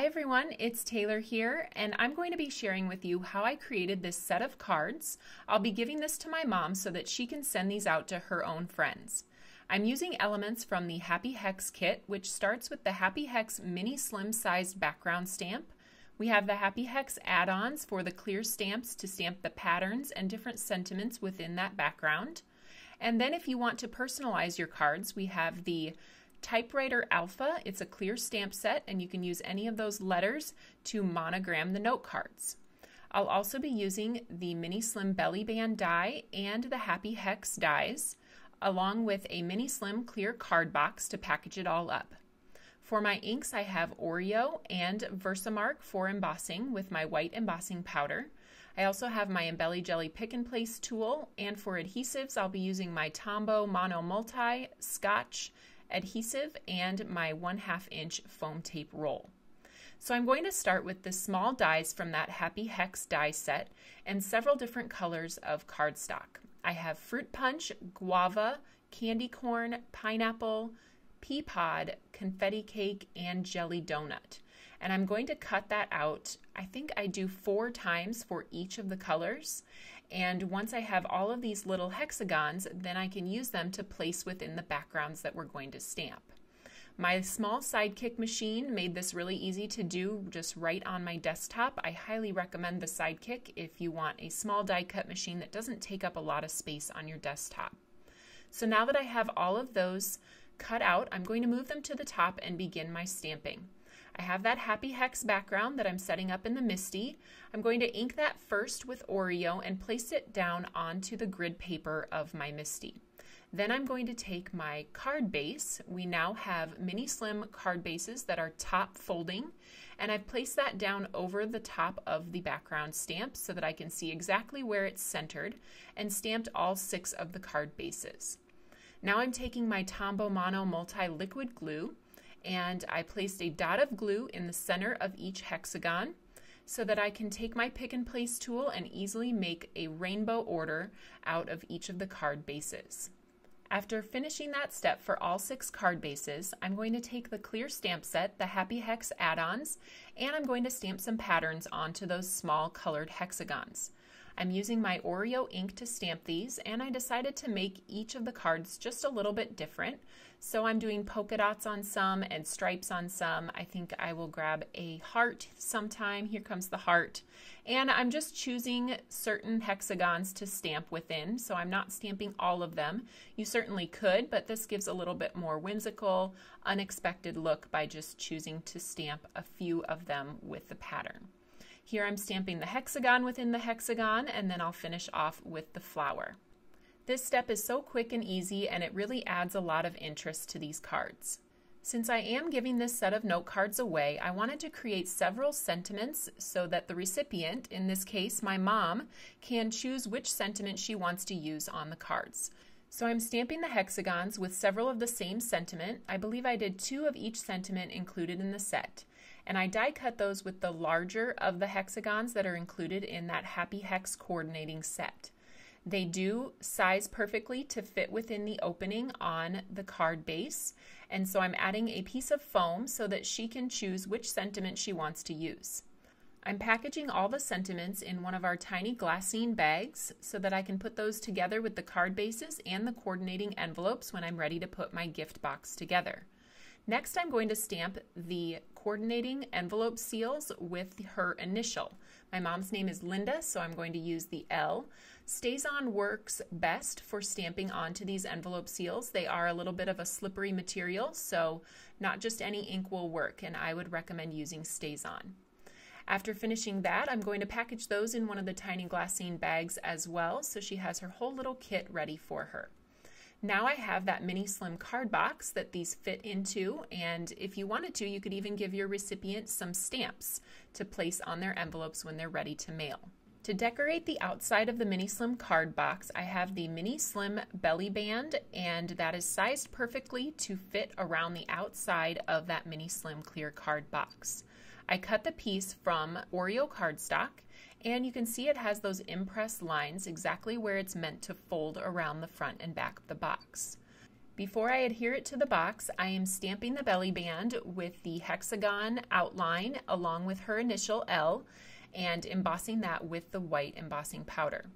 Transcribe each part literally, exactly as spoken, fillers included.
Hi everyone, it's Taylor here, and I'm going to be sharing with you how I created this set of cards. I'll be giving this to my mom so that she can send these out to her own friends. I'm using elements from the Happy Hex kit, which starts with the Happy Hex mini slim sized background stamp. We have the Happy Hex add-ons for the clear stamps to stamp the patterns and different sentiments within that background. And then if you want to personalize your cards, we have the Typewriter Alpha. It's a clear stamp set, and you can use any of those letters to monogram the note cards. I'll also be using the Mini Slim Belly Band die and the Happy Hex dies, along with a Mini Slim clear card box to package it all up. For my inks, I have Oreo and Versamark for embossing with my white embossing powder. I also have my Embelly Jelly Pick and Place tool, and for adhesives, I'll be using my Tombow Mono Multi, Scotch, adhesive, and my one half inch foam tape roll. So I'm going to start with the small dies from that Happy Hex die set and several different colors of cardstock. I have fruit punch, guava, candy corn, pineapple, pea pod, confetti cake, and jelly donut. And I'm going to cut that out. I think I do four times for each of the colors. And once I have all of these little hexagons, then I can use them to place within the backgrounds that we're going to stamp. My small Sidekick machine made this really easy to do just right on my desktop. I highly recommend the Sidekick if you want a small die cut machine that doesn't take up a lot of space on your desktop. So now that I have all of those cut out, I'm going to move them to the top and begin my stamping. I have that Happy Hex background that I'm setting up in the MISTI. I'm going to ink that first with Oreo and place it down onto the grid paper of my MISTI. Then I'm going to take my card base. We now have mini slim card bases that are top folding, and I've placed that down over the top of the background stamp so that I can see exactly where it's centered, and stamped all six of the card bases. Now I'm taking my Tombow Mono Multi liquid glue, and I placed a dot of glue in the center of each hexagon so that I can take my pick and place tool and easily make a rainbow order out of each of the card bases. After finishing that step for all six card bases, I'm going to take the clear stamp set, the Happy Hex add-ons, and I'm going to stamp some patterns onto those small colored hexagons. I'm using my Oreo ink to stamp these, and I decided to make each of the cards just a little bit different. So I'm doing polka dots on some and stripes on some. I think I will grab a heart sometime. Here comes the heart. And I'm just choosing certain hexagons to stamp within, so I'm not stamping all of them. You certainly could, but this gives a little bit more whimsical, unexpected look by just choosing to stamp a few of them with the pattern. Here I'm stamping the hexagon within the hexagon, and then I'll finish off with the flower. This step is so quick and easy, and it really adds a lot of interest to these cards. Since I am giving this set of note cards away, I wanted to create several sentiments so that the recipient, in this case my mom, can choose which sentiment she wants to use on the cards. So I'm stamping the hexagons with several of the same sentiment. I believe I did two of each sentiment included in the set. And I die cut those with the larger of the hexagons that are included in that Happy Hex coordinating set. They do size perfectly to fit within the opening on the card base, and so I'm adding a piece of foam so that she can choose which sentiment she wants to use. I'm packaging all the sentiments in one of our tiny glassine bags so that I can put those together with the card bases and the coordinating envelopes when I'm ready to put my gift box together. Next, I'm going to stamp the coordinating envelope seals with her initial. My mom's name is Linda, so I'm going to use the L. StazOn works best for stamping onto these envelope seals. They are a little bit of a slippery material, so not just any ink will work, and I would recommend using StazOn. After finishing that, I'm going to package those in one of the tiny glassine bags as well, so she has her whole little kit ready for her. Now I have that mini slim card box that these fit into, and if you wanted to, you could even give your recipient some stamps to place on their envelopes when they're ready to mail. To decorate the outside of the mini slim card box, I have the mini slim belly band, and that is sized perfectly to fit around the outside of that mini slim clear card box. I cut the piece from Oreo cardstock, and you can see it has those impressed lines exactly where it's meant to fold around the front and back of the box. Before I adhere it to the box, I am stamping the belly band with the hexagon outline along with her initial L and embossing that with the white embossing powder.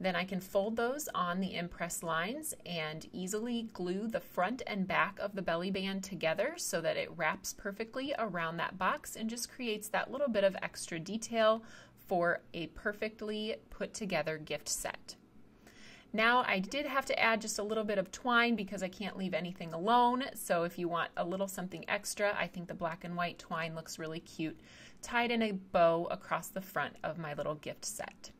Then I can fold those on the impress lines and easily glue the front and back of the belly band together so that it wraps perfectly around that box and just creates that little bit of extra detail for a perfectly put together gift set. Now I did have to add just a little bit of twine because I can't leave anything alone, so if you want a little something extra, I think the black and white twine looks really cute tied in a bow across the front of my little gift set.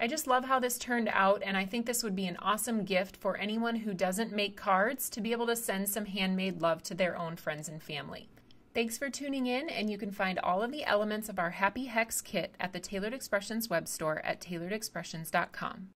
I just love how this turned out, and I think this would be an awesome gift for anyone who doesn't make cards to be able to send some handmade love to their own friends and family. Thanks for tuning in, and you can find all of the elements of our Happy Hex kit at the Taylored Expressions web store at taylored expressions dot com.